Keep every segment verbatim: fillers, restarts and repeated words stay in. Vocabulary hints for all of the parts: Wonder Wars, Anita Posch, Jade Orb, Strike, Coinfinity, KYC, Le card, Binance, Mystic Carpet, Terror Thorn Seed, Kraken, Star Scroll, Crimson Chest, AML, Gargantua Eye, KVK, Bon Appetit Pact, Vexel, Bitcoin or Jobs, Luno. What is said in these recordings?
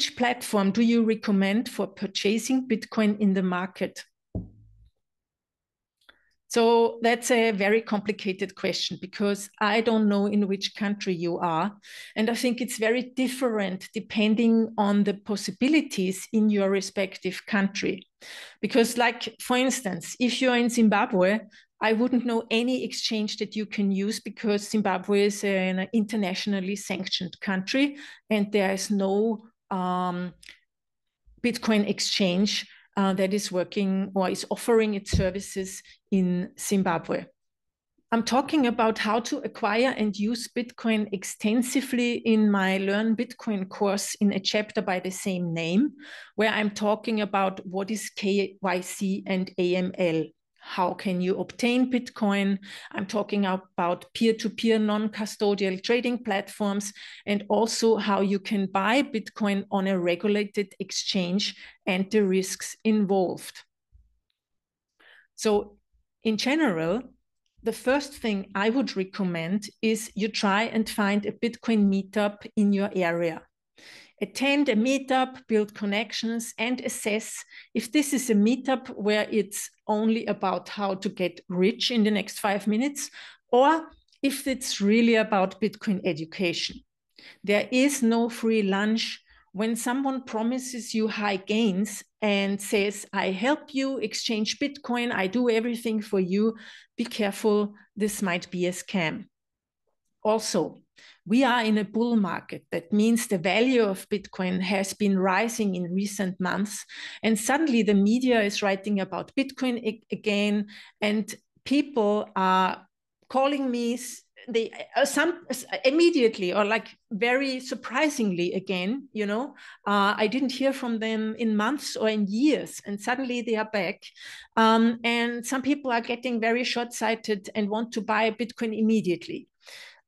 which platform do you recommend for purchasing Bitcoin in the market? So that's a very complicated question because I don't know in which country you are. And I think it's very different depending on the possibilities in your respective country. Because like, for instance, if you're in Zimbabwe, I wouldn't know any exchange that you can use because Zimbabwe is an internationally sanctioned country and there is no um, Bitcoin exchange Uh, that is working or is offering its services in Zimbabwe. I'm talking about how to acquire and use Bitcoin extensively in my Learn Bitcoin course in a chapter by the same name, where I'm talking about what is K Y C and A M L. How can you obtain Bitcoin? I'm talking about peer-to-peer non-custodial trading platforms and also how you can buy Bitcoin on a regulated exchange and the risks involved. So in general, the first thing I would recommend is you try and find a Bitcoin meetup in your area. Attend a meetup, build connections, and assess if this is a meetup where it's only about how to get rich in the next five minutes, or if it's really about Bitcoin education. There is no free lunch. When someone promises you high gains and says, I help you exchange Bitcoin, I do everything for you, be careful, this might be a scam. Also, we are in a bull market. That means the value of Bitcoin has been rising in recent months. And suddenly the media is writing about Bitcoin again. And people are calling me they, uh, some, uh, immediately or like very surprisingly again, you know, uh, I didn't hear from them in months or in years. And suddenly they are back. Um, and some people are getting very short-sighted and want to buy Bitcoin immediately.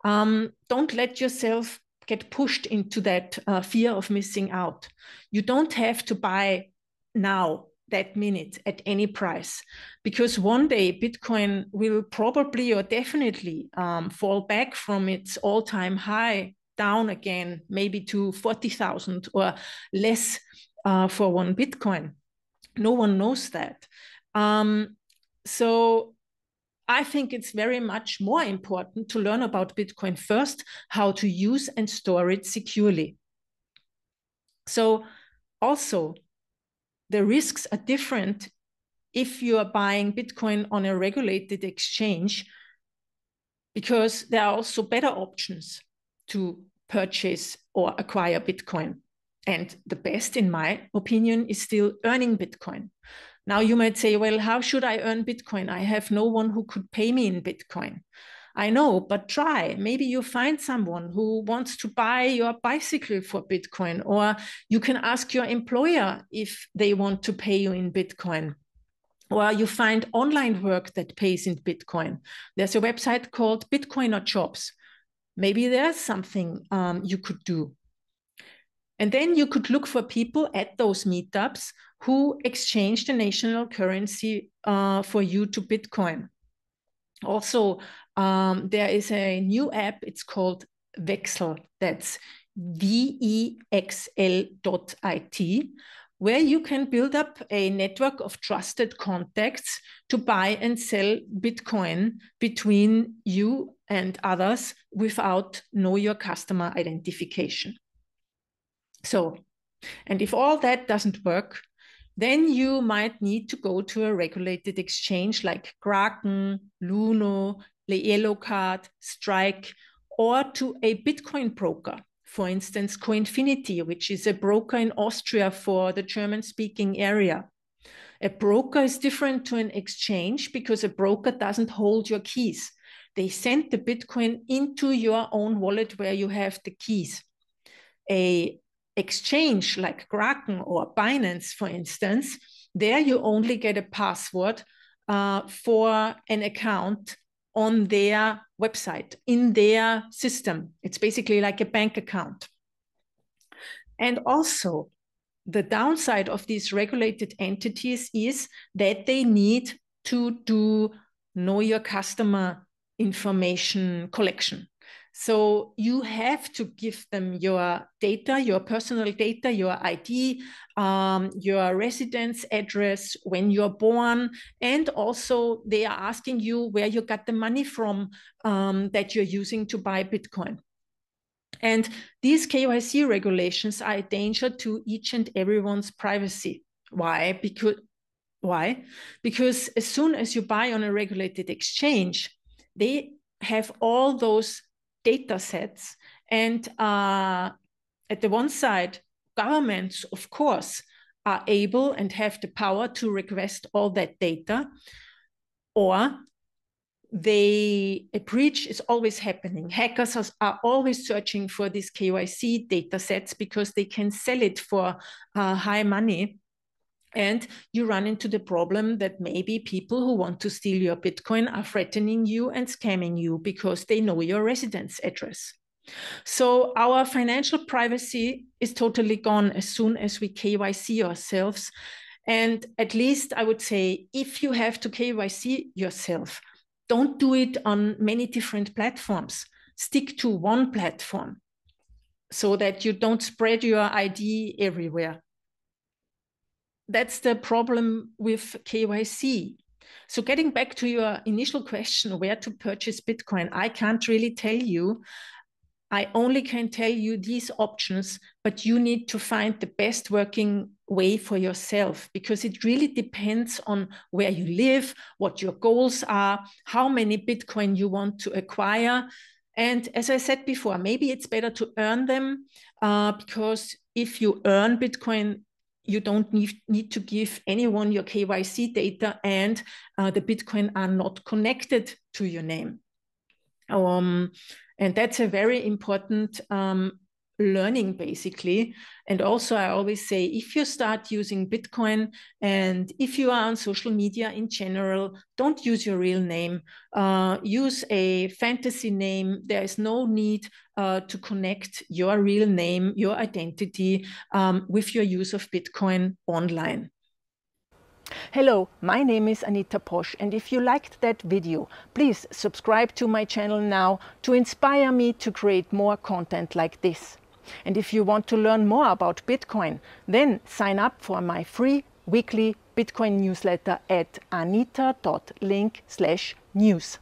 Um, don't let yourself get pushed into that uh, fear of missing out. You don't have to buy now, that minute, at any price, because one day Bitcoin will probably or definitely um, fall back from its all-time high down again, maybe to forty thousand or less uh, for one Bitcoin. No one knows that. Um, so... I think it's very much more important to learn about Bitcoin first, how to use and store it securely. So also, the risks are different if you are buying Bitcoin on a regulated exchange, because there are also better options to purchase or acquire Bitcoin. And the best, in my opinion, is still earning Bitcoin. Now you might say, well, how should I earn Bitcoin? I have no one who could pay me in Bitcoin. I know, but try. Maybe you find someone who wants to buy your bicycle for Bitcoin, or you can ask your employer if they want to pay you in Bitcoin, or you find online work that pays in Bitcoin. There's a website called Bitcoin or Jobs. Maybe there's something um, you could do. And then you could look for people at those meetups who exchange the national currency uh, for you to Bitcoin. Also, um, there is a new app, it's called Vexel, that's V E X L dot I T, where you can build up a network of trusted contacts to buy and sell Bitcoin between you and others without know your customer identification. So, and if all that doesn't work, then you might need to go to a regulated exchange like Kraken, Luno, Le Card, Strike, or to a Bitcoin broker. For instance, Coinfinity, which is a broker in Austria for the German-speaking area. A broker is different to an exchange because a broker doesn't hold your keys. They send the Bitcoin into your own wallet where you have the keys. A exchange like Kraken or Binance, for instance, there you only get a password uh, for an account on their website, in their system. It's basically like a bank account. And also, the downside of these regulated entities is that they need to do know your customer information collection. So you have to give them your data, your personal data, your I D, um, your residence address, when you're born. And also they are asking you where you got the money from um, that you're using to buy Bitcoin. And these K Y C regulations are a danger to each and everyone's privacy. Why? Because, why? Because as soon as you buy on a regulated exchange, they have all those data sets. And uh, at the one side, governments, of course, are able and have the power to request all that data, or they, a breach is always happening. Hackers are always searching for these K Y C data sets because they can sell it for uh, high money. And you run into the problem that maybe people who want to steal your Bitcoin are threatening you and scamming you because they know your residence address. So our financial privacy is totally gone as soon as we K Y C ourselves. And at least I would say, if you have to K Y C yourself, don't do it on many different platforms. Stick to one platform so that you don't spread your I D everywhere. That's the problem with K Y C. So getting back to your initial question, where to purchase Bitcoin, I can't really tell you. I only can tell you these options, but you need to find the best working way for yourself, because it really depends on where you live, what your goals are, how many Bitcoin you want to acquire. And as I said before, maybe it's better to earn them, uh, because if you earn Bitcoin, you don't need, need to give anyone your K Y C data, and uh, the Bitcoin are not connected to your name. Um, and that's a very important um, learning, basically. And also, I always say, if you start using Bitcoin and if you are on social media in general, don't use your real name. Uh, use a fantasy name. There is no need uh, to connect your real name, your identity, um, with your use of Bitcoin online. Hello, my name is Anita Posch, and if you liked that video, please subscribe to my channel now to inspire me to create more content like this. And if you want to learn more about Bitcoin, then sign up for my free weekly Bitcoin newsletter at anita dot link slash news.